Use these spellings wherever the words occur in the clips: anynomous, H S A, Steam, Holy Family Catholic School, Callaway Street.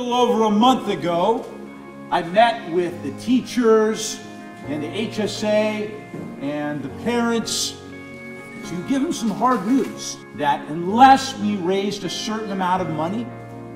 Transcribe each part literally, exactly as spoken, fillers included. little over a month ago, I met with the teachers and the H S A and the parents to give them some hard news that unless we raised a certain amount of money,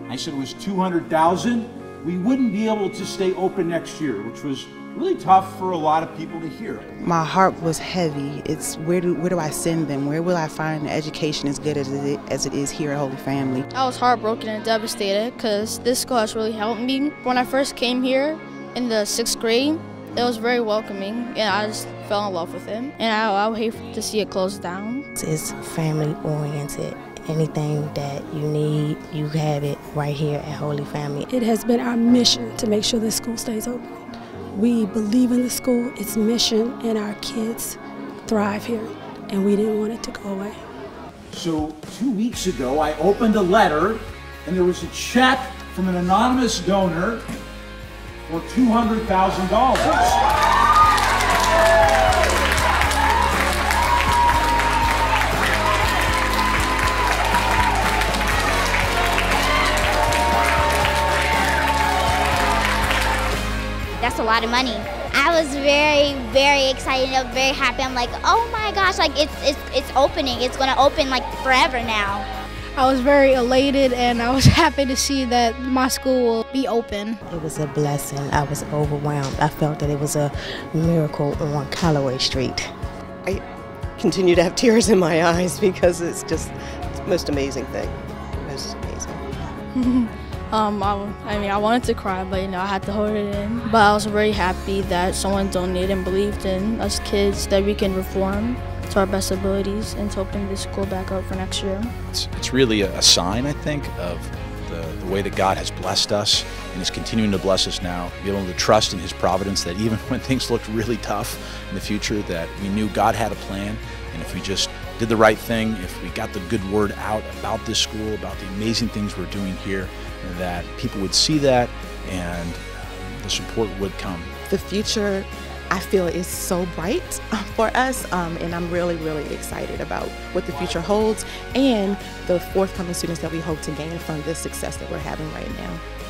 I said it was two hundred thousand dollars, we wouldn't be able to stay open next year, which was really tough for a lot of people to hear. My heart was heavy. It's where do, where do I send them? Where will I find education as good as it, as it is here at Holy Family? I was heartbroken and devastated because this school has really helped me. When I first came here in the sixth grade, it was very welcoming and I just fell in love with it. And I, I would hate to see it closed down. It's family oriented. Anything that you need, you have it right here at Holy Family. It has been our mission to make sure this school stays open. We believe in the school, its mission, and our kids thrive here, and we didn't want it to go away. So two weeks ago, I opened a letter, and there was a check from an anonymous donor for two hundred thousand dollars. That's a lot of money. I was very, very excited. I was very happy. I'm like, oh my gosh, like it's it's it's opening. It's gonna open like forever now. I was very elated and I was happy to see that my school will be open. It was a blessing. I was overwhelmed. I felt that it was a miracle on Callaway Street. I continue to have tears in my eyes because it's just it's the most amazing thing. Most amazing. Um, I, I mean, I wanted to cry, but you know, I had to hold it in. But I was very happy that someone donated and believed in us kids that we can reform to our best abilities and to open this school back up for next year. It's, it's really a, a sign, I think, of the, the way that God has blessed us and is continuing to bless us now. Being able to trust in His providence that even when things looked really tough in the future, that we knew God had a plan, and if we just did the right thing, if we got the good word out about this school, about the amazing things we're doing here, that people would see that and the support would come. The future, I feel, is so bright for us, um, and I'm really, really excited about what the future holds and the forthcoming students that we hope to gain from this success that we're having right now.